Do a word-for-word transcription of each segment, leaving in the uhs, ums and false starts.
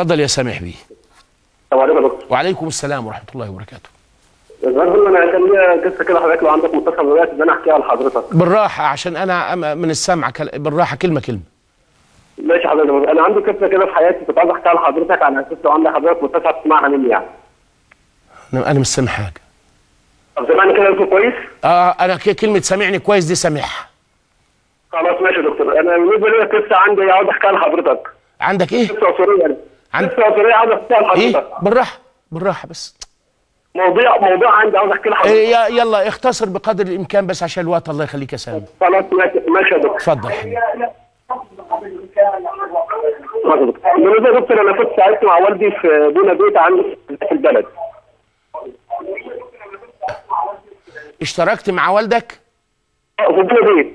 اتفضل يا سامح بيه. السلام عليكم يا دكتور. وعليكم السلام ورحمه الله وبركاته. النهارده انا كان ليا قصه كده حضرتك لو عندك متصل دلوقتي ان انا احكيها لحضرتك. بالراحه عشان انا من السمع كل... بالراحه كلمه كلمه. ماشي يا حضرتك. انا عندي قصه كده في حياتي كنت عايز احكيها لحضرتك على اساس لو عندك حضرتك متصل تسمعها مني يعني. انا مش سامع حاجه. طب سامعني كده انت كويس؟ اه انا كلمه سامعني كويس دي سامعها. خلاص ماشي يا دكتور. انا بالنسبه لي قصه عندي عاوز احكيها لحضرتك. عندك ايه؟ قصه اسريه يعني. عندك قصه اسريه عاوز احكيها لحضرتك. ايه؟ بالراحه بالراحه بس. موضوع موضوع عندي عاوز احكي لحضرتك. إيه يلا اختصر بقدر الامكان بس عشان الوقت الله يخليك يا سامي. خلاص ماشي يا دكتور. اتفضل. بالنسبه يا دكتور انا كنت ساعدت مع والدي في بنى بيت عندي في البلد. اشتركت مع والدك؟ اه في بنى بيت.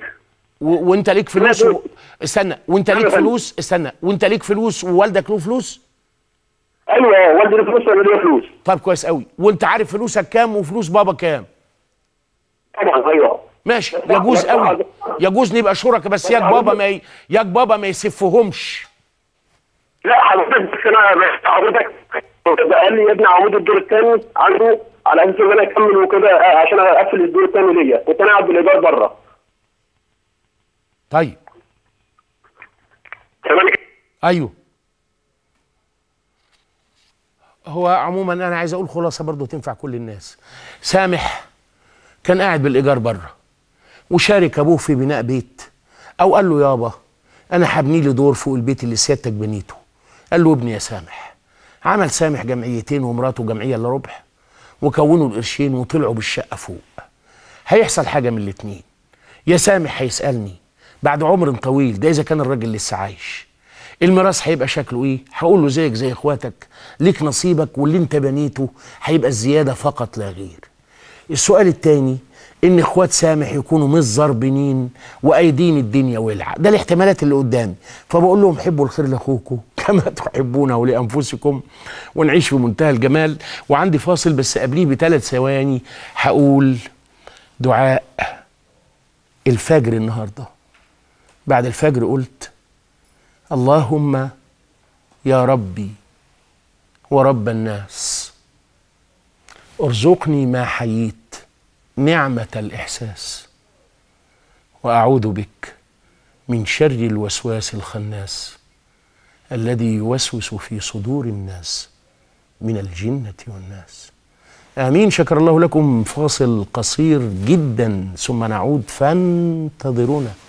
وانت ليك فلوس و... استنى وانت ليك فلوس استنى وانت ليك فلوس ووالدك له فلوس؟ ايوه والدي له فلوس وانا ليا فلوس. طب كويس قوي. وانت عارف فلوسك كام وفلوس بابا كام؟ طبعا ايوه ماشي يجوز قوي يجوز نبقى شركاء بس ياك بابا ما ي... ياك بابا ما يسفهمش. لا حضرتك بس انا حضرتك قال لي يا ابني عمود الدور الثاني عنده على اساس ان انا اكمل وكده عشان اقفل الدور الثاني ليا كنت انا قاعد بالايجار بره. طيب تمام ايوه. هو عموما انا عايز اقول خلاصه برضه تنفع كل الناس. سامح كان قاعد بالايجار بره وشارك ابوه في بناء بيت او قال له يابا انا هبني لي دور فوق البيت اللي سيادتك بنيته. قال له ابني يا سامح. عمل سامح جمعيتين ومراته جمعيه الا ربع وكونوا القرشين وطلعوا بالشقه فوق. هيحصل حاجه من الاثنين. يا سامح هيسالني بعد عمر طويل ده اذا كان الراجل لسه عايش الميراث هيبقى شكله ايه؟ هقول له زيك زي اخواتك ليك نصيبك واللي انت بنيته هيبقى الزياده فقط لا غير. السؤال الثاني ان اخوات سامح يكونوا مش زربنين وايدين الدنيا والعه، ده الاحتمالات اللي قدامي، فبقول لهم حبوا الخير لاخوكم كما تحبونه لانفسكم ونعيش في منتهى الجمال. وعندي فاصل بس قبليه بثلاث ثواني هقول دعاء الفجر النهارده. بعد الفجر قلت اللهم يا ربي ورب الناس ارزقني ما حييت نعمة الإحساس وأعوذ بك من شر الوسواس الخناس الذي يوسوس في صدور الناس من الجنة والناس آمين. شكر الله لكم. فاصل قصير جدا ثم نعود فانتظرونا.